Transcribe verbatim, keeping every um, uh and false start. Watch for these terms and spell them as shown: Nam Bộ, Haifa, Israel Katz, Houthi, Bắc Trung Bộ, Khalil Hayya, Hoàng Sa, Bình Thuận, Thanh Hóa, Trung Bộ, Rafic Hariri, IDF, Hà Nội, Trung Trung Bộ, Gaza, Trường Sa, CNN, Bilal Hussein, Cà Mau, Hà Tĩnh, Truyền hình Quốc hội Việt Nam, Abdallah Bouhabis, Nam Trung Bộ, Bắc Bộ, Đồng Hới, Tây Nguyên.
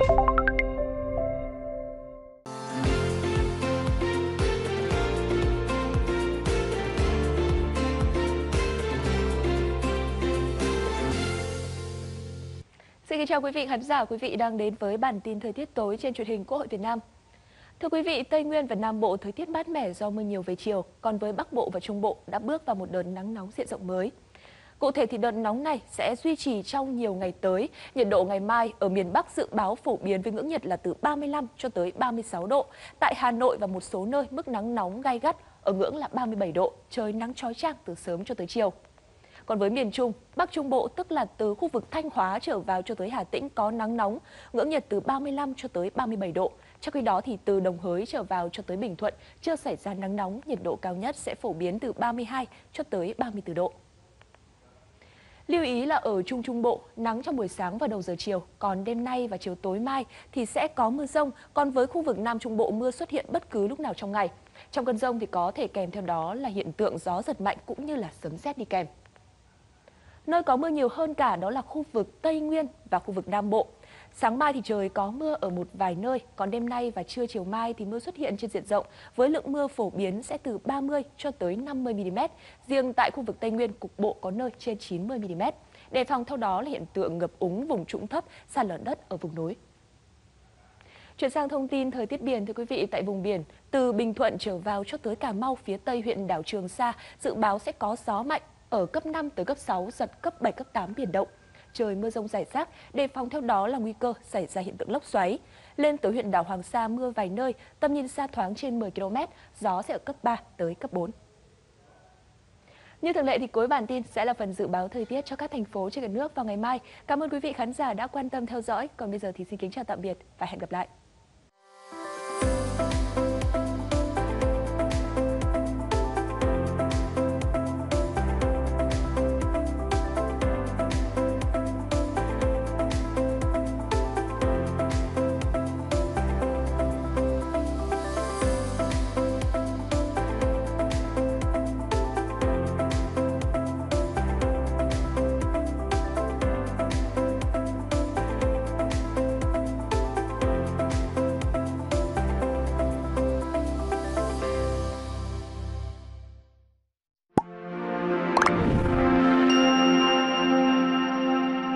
Xin chào quý vị khán giả, quý vị đang đến với bản tin thời tiết tối trên Truyền hình Quốc hội Việt Nam. Thưa quý vị, Tây Nguyên và Nam Bộ thời tiết mát mẻ do mưa nhiều về chiều, còn với Bắc Bộ và Trung Bộ đã bước vào một đợt nắng nóng diện rộng mới. Cụ thể thì đợt nóng này sẽ duy trì trong nhiều ngày tới. Nhiệt độ ngày mai ở miền Bắc dự báo phổ biến với ngưỡng nhiệt là từ ba mươi lăm cho tới ba mươi sáu độ. Tại Hà Nội và một số nơi mức nắng nóng gay gắt ở ngưỡng là ba mươi bảy độ, trời nắng chói chang từ sớm cho tới chiều. Còn với miền Trung, Bắc Trung Bộ tức là từ khu vực Thanh Hóa trở vào cho tới Hà Tĩnh có nắng nóng, ngưỡng nhiệt từ ba mươi lăm cho tới ba mươi bảy độ. Trong khi đó thì từ Đồng Hới trở vào cho tới Bình Thuận chưa xảy ra nắng nóng, nhiệt độ cao nhất sẽ phổ biến từ ba mươi hai cho tới ba mươi tư độ. Lưu ý là ở Trung Trung Bộ, nắng trong buổi sáng và đầu giờ chiều, còn đêm nay và chiều tối mai thì sẽ có mưa rông, còn với khu vực Nam Trung Bộ mưa xuất hiện bất cứ lúc nào trong ngày. Trong cơn rông thì có thể kèm theo đó là hiện tượng gió giật mạnh cũng như là sấm sét đi kèm. Nơi có mưa nhiều hơn cả đó là khu vực Tây Nguyên và khu vực Nam Bộ. Sáng mai thì trời có mưa ở một vài nơi, còn đêm nay và trưa chiều mai thì mưa xuất hiện trên diện rộng với lượng mưa phổ biến sẽ từ ba mươi cho tới năm mươi mi-li-mét. Riêng tại khu vực Tây Nguyên cục bộ có nơi trên chín mươi mi-li-mét. Đề phòng theo đó là hiện tượng ngập úng vùng trũng thấp, sạt lở đất ở vùng núi. Chuyển sang thông tin thời tiết biển, thưa quý vị, tại vùng biển từ Bình Thuận trở vào cho tới Cà Mau phía tây huyện đảo Trường Sa dự báo sẽ có gió mạnh ở cấp năm tới cấp sáu, giật cấp bảy, cấp tám biển động. Trời mưa rông rải rác, đề phòng theo đó là nguy cơ xảy ra hiện tượng lốc xoáy. Lên tới huyện đảo Hoàng Sa mưa vài nơi, tầm nhìn xa thoáng trên mười ki-lô-mét, gió sẽ ở cấp ba tới cấp bốn. Như thường lệ thì cuối bản tin sẽ là phần dự báo thời tiết cho các thành phố trên cả nước vào ngày mai. Cảm ơn quý vị khán giả đã quan tâm theo dõi. Còn bây giờ thì xin kính chào tạm biệt và hẹn gặp lại.